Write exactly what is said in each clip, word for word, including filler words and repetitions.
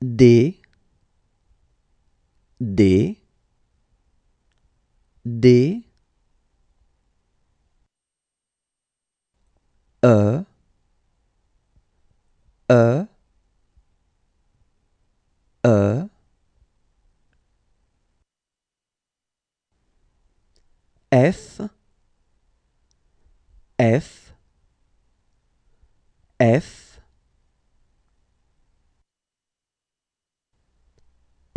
D, D, D, E, E, E, F, F, F,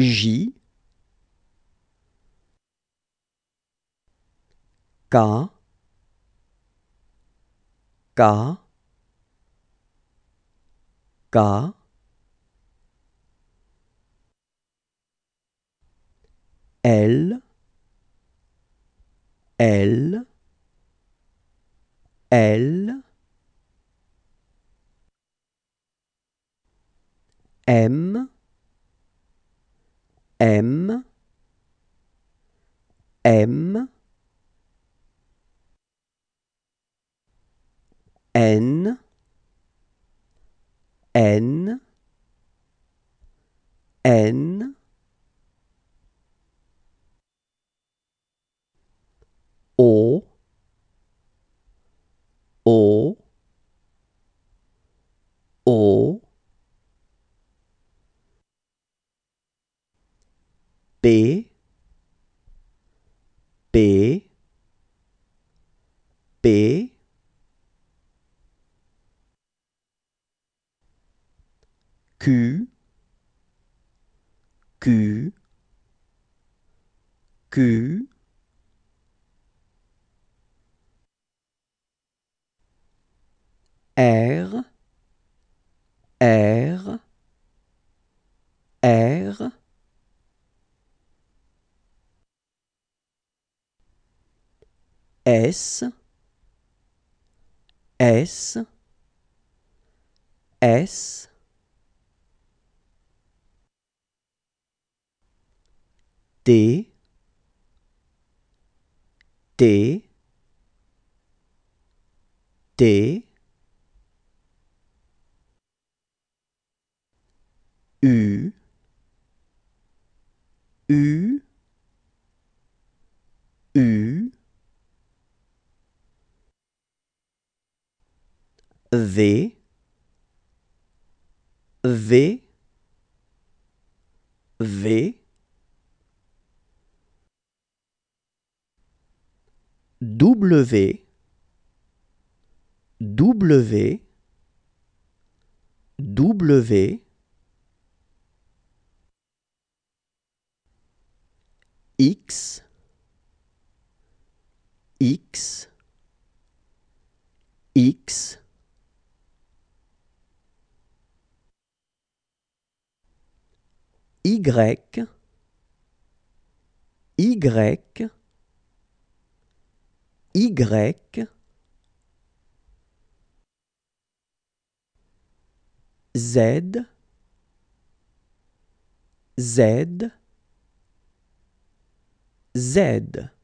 J, J, J, K, K, K, L, L, L, M, M, M, N, N, N, O, O, O, P, P, P, Q, Q, Q, R, R, R, S, S, S, T, T, T, U, U, U, V, V, V, W, W, W, X, X, X, Y, Y, Y, Z, Z, Z.